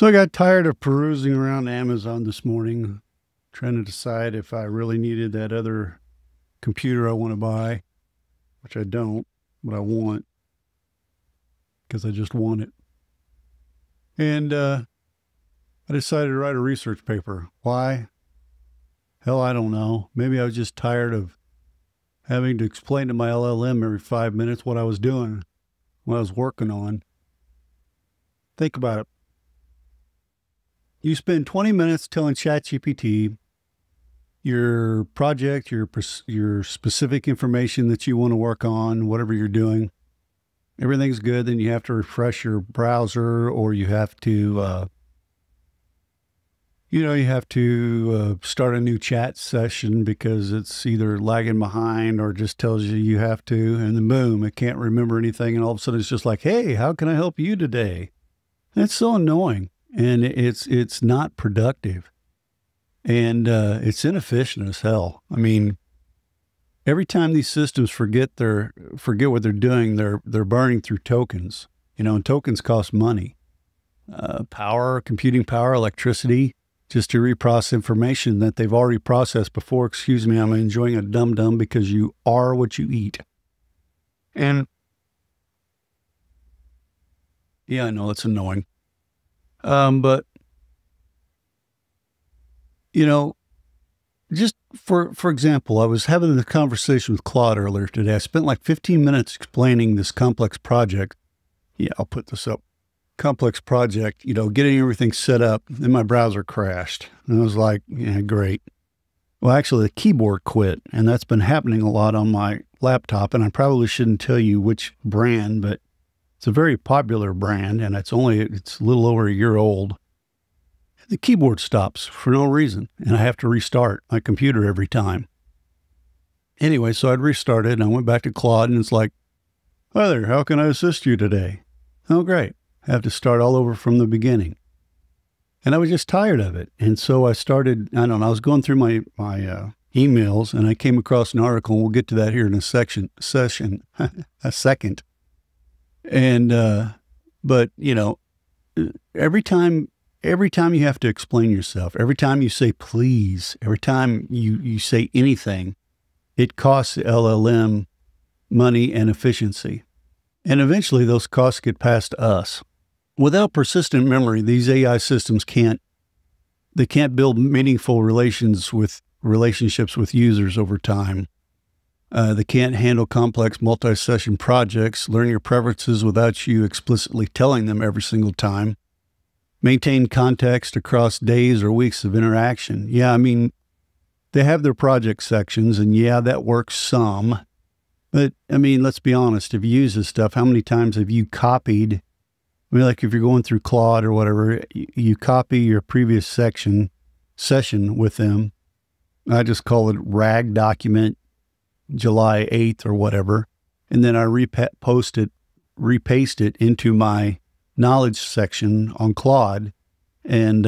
So I got tired of perusing around Amazon this morning, trying to decide if I really needed that other computer I want to buy, which I don't, but I want, because I just want it. And I decided to write a research paper. Why? Hell, I don't know. Maybe I was just tired of having to explain to my LLM every 5 minutes what I was doing, what I was working on. Think about it. You spend 20 minutes telling ChatGPT your project, your specific information that you want to work on, whatever you're doing. Everything's good. Then you have to refresh your browser, or you have to, start a new chat session because it's either lagging behind or just tells you you have to, and then boom, it can't remember anything. And all of a sudden it's just like, hey, how can I help you today? That's so annoying. And it's not productive, and it's inefficient as hell. I mean, every time these systems forget what they're doing, they're burning through tokens, you know, and tokens cost money, power, computing power, electricity, just to reprocess information that they've already processed before. Excuse me, I'm enjoying a dum-dum because you are what you eat. And yeah, I know it's annoying. But, you know, just for example, I was having a conversation with Claude earlier today. I spent like 15 minutes explaining this complex project. Yeah, I'll put this up. Complex project, you know, getting everything set up, and my browser crashed. And I was like, yeah, great. Well, actually, the keyboard quit, and that's been happening a lot on my laptop, and I probably shouldn't tell you which brand, but it's a very popular brand, and it's a little over a year old. The keyboard stops for no reason, and I have to restart my computer every time. Anyway, so I'd restarted, and I went back to Claude, and it's like, hi there, how can I assist you today? Oh, great. I have to start all over from the beginning. And I was just tired of it, and so I started, I don't know, I was going through my emails, and I came across an article, and we'll get to that here in a session, a second. And, but you know, every time you have to explain yourself, every time you say, please, every time you say anything, it costs the LLM money and efficiency. And eventually those costs get passed to us. Without persistent memory, these AI systems can't build meaningful relationships with users over time. They can't handle complex multi-session projects, learn your preferences without you explicitly telling them every single time, maintain context across days or weeks of interaction. Yeah, I mean, they have their project sections, and yeah, that works some. But, I mean, let's be honest, if you use this stuff, how many times have you copied? I mean, like if you're going through Claude or whatever, you copy your previous session with them. I just call it RAG document. July 8th or whatever, and then I repaste it into my knowledge section on Claude, and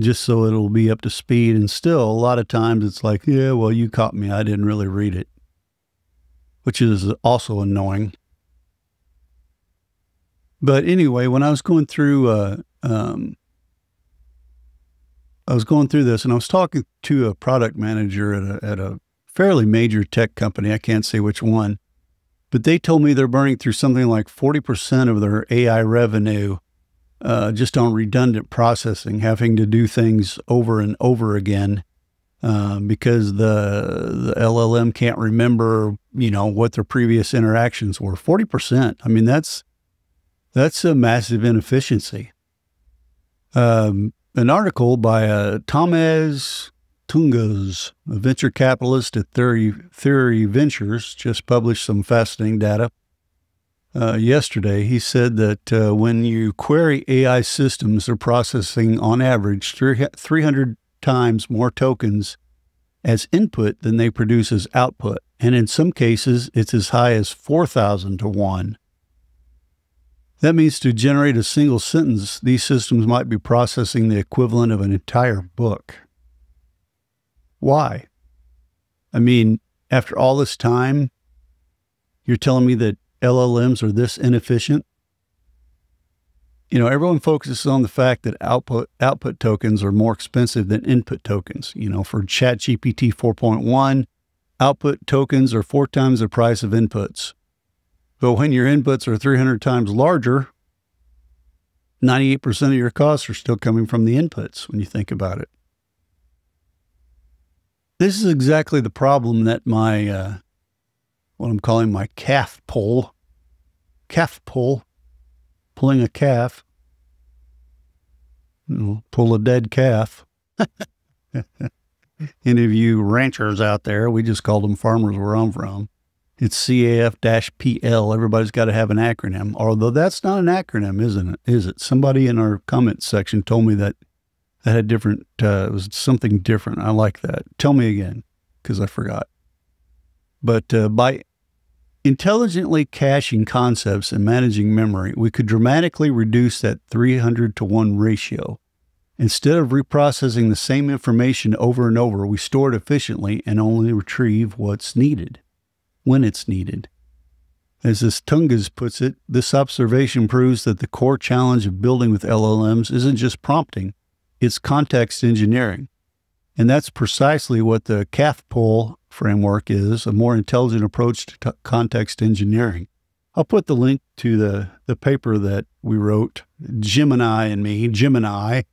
just so it'll be up to speed. And still, a lot of times it's like, yeah, well, you caught me. I didn't really read it, which is also annoying. But anyway, when I was going through, this, and I was talking to a product manager at a fairly major tech company. I can't say which one, but they told me they're burning through something like 40% of their AI revenue just on redundant processing, having to do things over and over again because the LLM can't remember, you know, what their previous interactions were. 40%. I mean, that's a massive inefficiency. An article by Tomasz Tunguz, a venture capitalist at Theory Ventures, just published some fascinating data yesterday. He said that when you query AI systems, they're processing on average 300 times more tokens as input than they produce as output. And in some cases, it's as high as 4,000 to 1. That means to generate a single sentence, these systems might be processing the equivalent of an entire book. Why? I mean, after all this time, you're telling me that LLMs are this inefficient? you know, everyone focuses on the fact that output tokens are more expensive than input tokens. You know, for ChatGPT 4.1, output tokens are 4 times the price of inputs. But when your inputs are 300 times larger, 98% of your costs are still coming from the inputs when you think about it. This is exactly the problem that my, what I'm calling my pulling a calf, you know, pull a dead calf. Any of you ranchers out there, we just called them farmers where I'm from. It's CAF-PL. Everybody's got to have an acronym, although that's not an acronym, isn't it? Is it? Somebody in our comments section told me that that had different, it was something different. I like that. Tell me again, because I forgot. But by intelligently caching concepts and managing memory, we could dramatically reduce that 300-to-1 ratio. Instead of reprocessing the same information over and over, we store it efficiently and only retrieve what's needed when it's needed. As this Tunguz puts it, this observation proves that the core challenge of building with LLMs isn't just prompting, it's context engineering. And that's precisely what the CAF-PL framework is, a more intelligent approach to context engineering. I'll put the link to the paper that we wrote, Gemini and I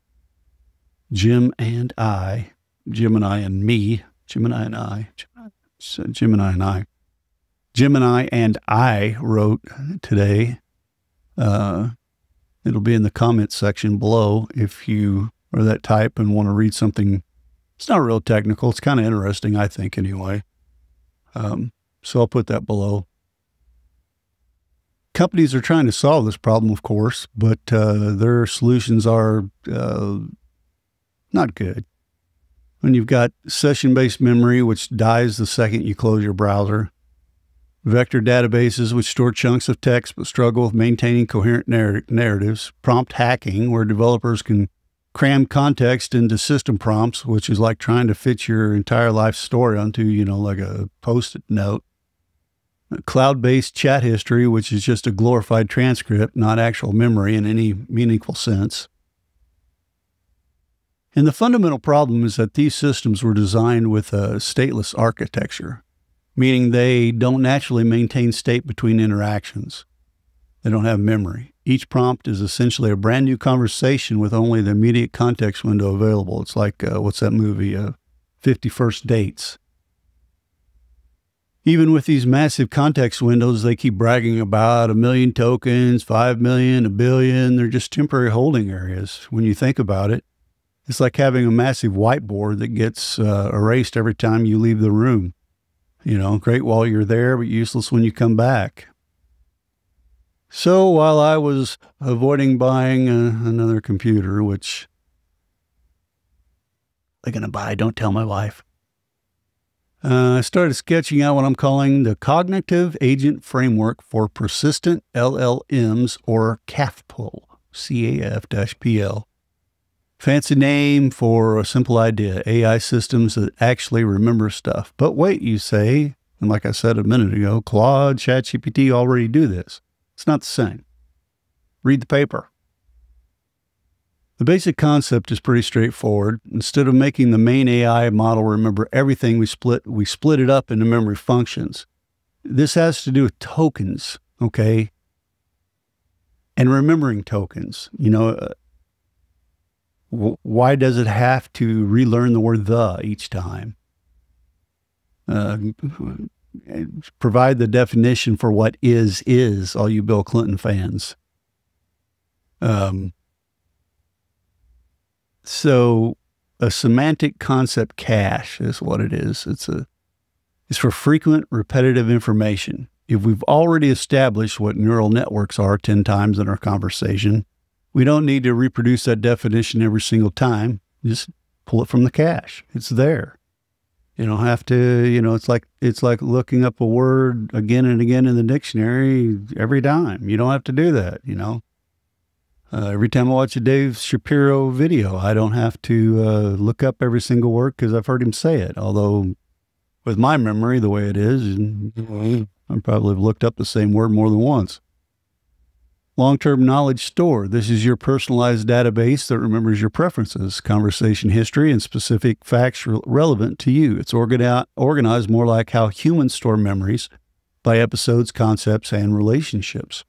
wrote today. It'll be in the comments section below if you are that type and want to read something. It's not real technical. It's kind of interesting, I think, anyway. So I'll put that below. Companies are trying to solve this problem, of course, but their solutions are not good. When you've got session-based memory, which dies the second you close your browser, vector databases, which store chunks of text but struggle with maintaining coherent narratives, prompt hacking, where developers can cram context into system prompts, which is like trying to fit your entire life story onto, you know, like a Post-it note. Cloud-based chat history, which is just a glorified transcript, not actual memory in any meaningful sense. And the fundamental problem is that these systems were designed with a stateless architecture, meaning they don't naturally maintain state between interactions. They don't have memory. Each prompt is essentially a brand new conversation with only the immediate context window available. It's like, what's that movie, 50 First Dates. Even with these massive context windows, they keep bragging about 1 million tokens, 5 million, 1 billion. They're just temporary holding areas. When you think about it, it's like having a massive whiteboard that gets erased every time you leave the room. You know, great while you're there, but useless when you come back. So while I was avoiding buying another computer, which they're going to buy, don't tell my wife, I started sketching out what I'm calling the Cognitive Agent Framework for Persistent LLMs, or CAF-PL, C-A-F-P-L. Fancy name for a simple idea, AI systems that actually remember stuff. But wait, you say, and like I said a minute ago, Claude, ChatGPT already do this. It's not the same. Read the paper. The basic concept is pretty straightforward. Instead of making the main AI model remember everything, we split it up into memory functions. This has to do with tokens, okay? And remembering tokens. You know, why does it have to relearn the word "the" each time? Provide the definition for what is, all you Bill Clinton fans. So a semantic concept cache is what it is. It's for frequent, repetitive information. If we've already established what neural networks are 10 times in our conversation, we don't need to reproduce that definition every single time. Just pull it from the cache. It's there. You don't have to, you know, it's like looking up a word again and again in the dictionary every time. You don't have to do that, you know. Every time I watch a Dave Shapiro video, I don't have to look up every single word because I've heard him say it. Although with my memory, the way it is, I probably have looked up the same word more than once. Long-term knowledge store. This is your personalized database that remembers your preferences, conversation history, and specific facts relevant to you. It's organized more like how humans store memories by episodes, concepts, and relationships.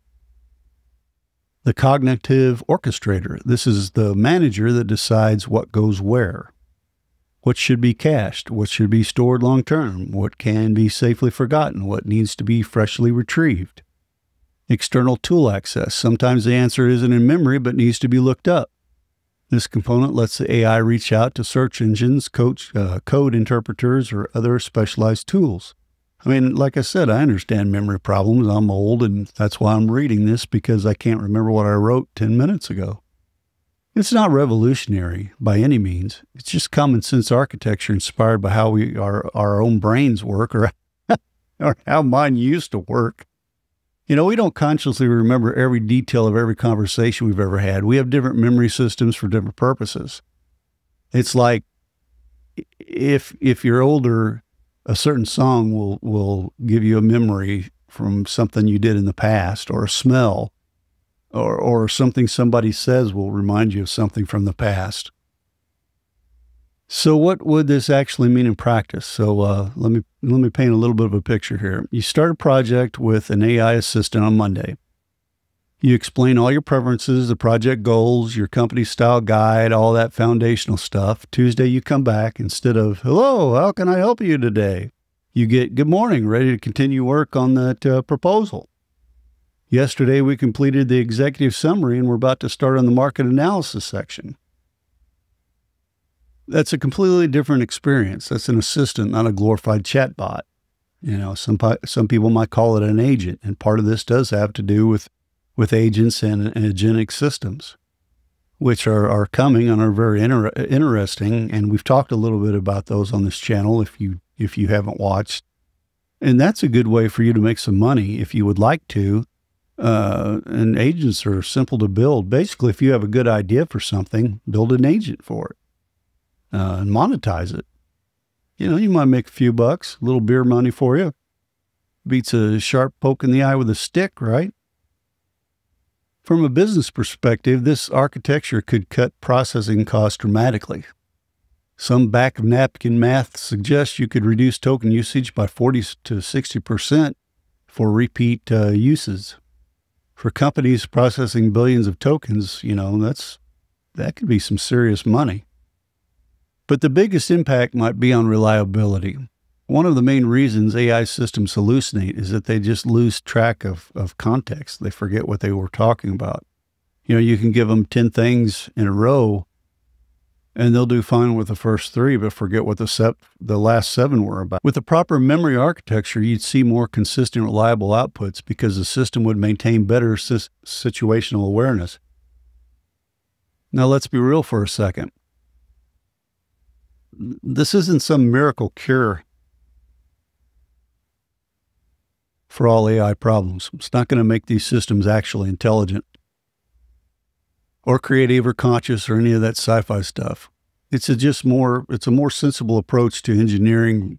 The cognitive orchestrator. This is the manager that decides what goes where, what should be cached, what should be stored long-term, what can be safely forgotten, what needs to be freshly retrieved. External tool access. Sometimes the answer isn't in memory, but needs to be looked up. This component lets the AI reach out to search engines, code interpreters, or other specialized tools. I mean, like I said, I understand memory problems. I'm old, and that's why I'm reading this, because I can't remember what I wrote 10 minutes ago. It's not revolutionary by any means. It's just common sense architecture inspired by how our own brains work, or, or how mine used to work. You know, we don't consciously remember every detail of every conversation we've ever had. We have different memory systems for different purposes. It's like if you're older, a certain song will give you a memory from something you did in the past, or a smell, or something somebody says will remind you of something from the past. So what would this actually mean in practice? So let me paint a little bit of a picture here. You start a project with an AI assistant on Monday. You explain all your preferences, the project goals, your company style guide, all that foundational stuff. Tuesday, you come back. Instead of, hello, how can I help you today? You get, good morning, ready to continue work on that proposal. Yesterday, we completed the executive summary, and we're about to start on the market analysis section. That's a completely different experience. That's an assistant, not a glorified chatbot. You know, some people might call it an agent, and part of this does have to do with agents and agentic systems, which are coming and are very interesting. And we've talked a little bit about those on this channel if you haven't watched. And that's a good way for you to make some money if you would like to. And agents are simple to build. Basically, if you have a good idea for something, build an agent for it. And monetize it. You know, you might make a few bucks, a little beer money for you. Beats a sharp poke in the eye with a stick, right? From a business perspective, this architecture could cut processing costs dramatically. Some back of napkin math suggests you could reduce token usage by 40 to 60% for repeat uses. For companies processing billions of tokens, you know, that could be some serious money. But the biggest impact might be on reliability. One of the main reasons AI systems hallucinate is that they just lose track of context. They forget what they were talking about. You know, you can give them 10 things in a row, and they'll do fine with the first three, but forget what the last seven were about. With the proper memory architecture, you'd see more consistent, reliable outputs because the system would maintain better situational awareness. Now, let's be real for a second. This isn't some miracle cure for all AI problems. It's not going to make these systems actually intelligent or creative or conscious or any of that sci-fi stuff. It's a more sensible approach to engineering,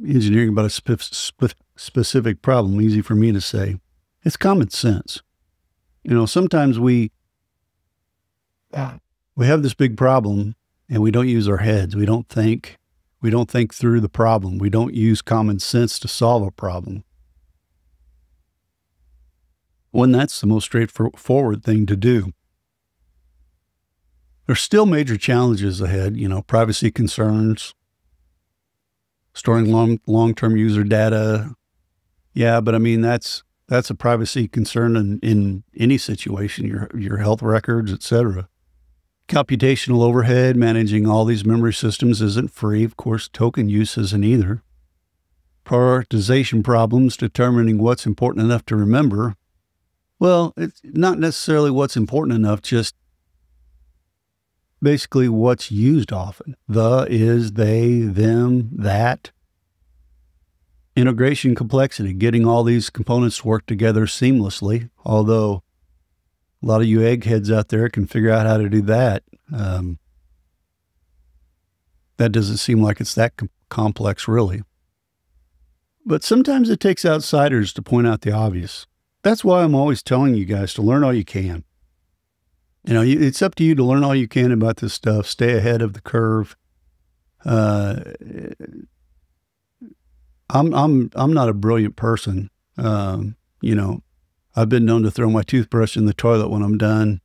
engineering about a specific problem. Easy for me to say. It's common sense. You know, sometimes we have this big problem, and we don't use our heads. We don't think through the problem. We don't use common sense to solve a problem, when that's the most straightforward thing to do. There's still major challenges ahead, you know, privacy concerns, storing long-term user data. Yeah, but I mean, that's a privacy concern in any situation, your health records, etc. Computational overhead, managing all these memory systems isn't free. Of course, token use isn't either. Prioritization problems, determining what's important enough to remember. Well, it's not necessarily what's important enough, just basically what's used often. The, is, they, them, that. Integration complexity, getting all these components to work together seamlessly, although a lot of you eggheads out there can figure out how to do that. That doesn't seem like it's that complex, really. But sometimes it takes outsiders to point out the obvious. That's why I'm always telling you guys to learn all you can. You know, it's up to you to learn all you can about this stuff. Stay ahead of the curve. I'm not a brilliant person. You know, I've been known to throw my toothbrush in the toilet when I'm done,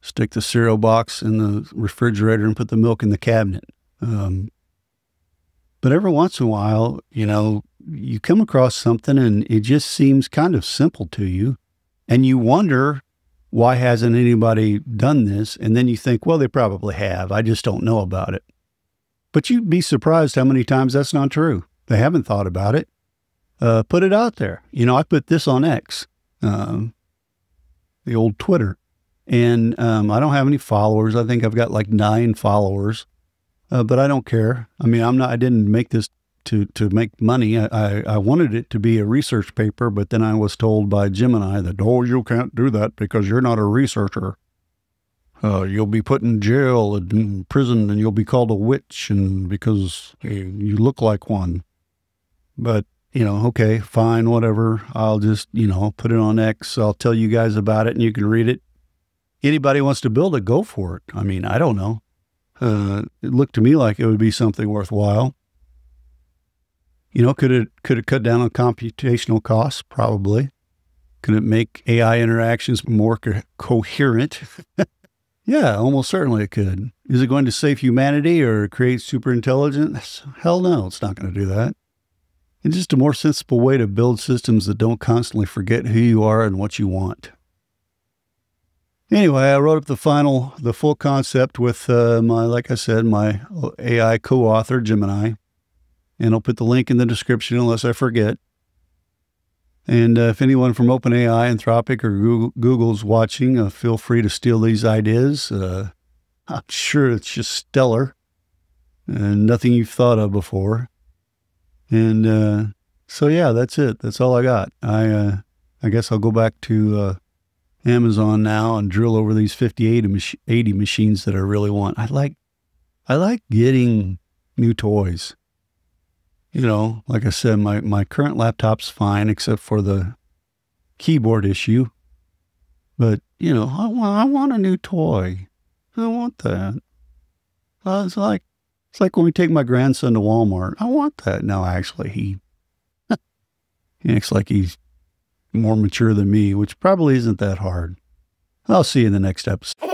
stick the cereal box in the refrigerator and put the milk in the cabinet. But every once in a while, you know, you come across something and it just seems kind of simple to you, and you wonder, why hasn't anybody done this? And then you think, well, they probably have. I just don't know about it. But you'd be surprised how many times that's not true. They haven't thought about it. Put it out there. You know, I put this on X, the old Twitter, and I don't have any followers. I think I've got like 9 followers, but I don't care. I mean, I didn't make this to make money. I wanted it to be a research paper, but then I was told by Gemini that, oh, you can't do that because you're not a researcher. You'll be put in jail and in prison, and you'll be called a witch, and because you look like one. But, you know, okay, fine, whatever. I'll just, you know, put it on X. I'll tell you guys about it and you can read it. Anybody wants to build it, go for it. I mean, I don't know. It looked to me like it would be something worthwhile. You know, could it cut down on computational costs? Probably. Could it make AI interactions more coherent? Yeah, almost certainly it could. Is it going to save humanity or create superintelligence? Hell no, it's not going to do that. It's just a more sensible way to build systems that don't constantly forget who you are and what you want. Anyway, I wrote up the full concept with my, like I said, my AI co-author, Gemini. And I'll put the link in the description unless I forget. And if anyone from OpenAI, Anthropic, or Google's watching, feel free to steal these ideas. I'm sure it's just stellar and nothing you've thought of before. And so, yeah, that's it. That's all I got. I guess I'll go back to Amazon now and drill over these 5080 machines that I really want. I like getting new toys. You know, like I said, my current laptop's fine, except for the keyboard issue. But, you know, I want a new toy. I want that. It's like when we take my grandson to Walmart. I want that. No, actually, he acts like he's more mature than me, which probably isn't that hard. I'll see you in the next episode.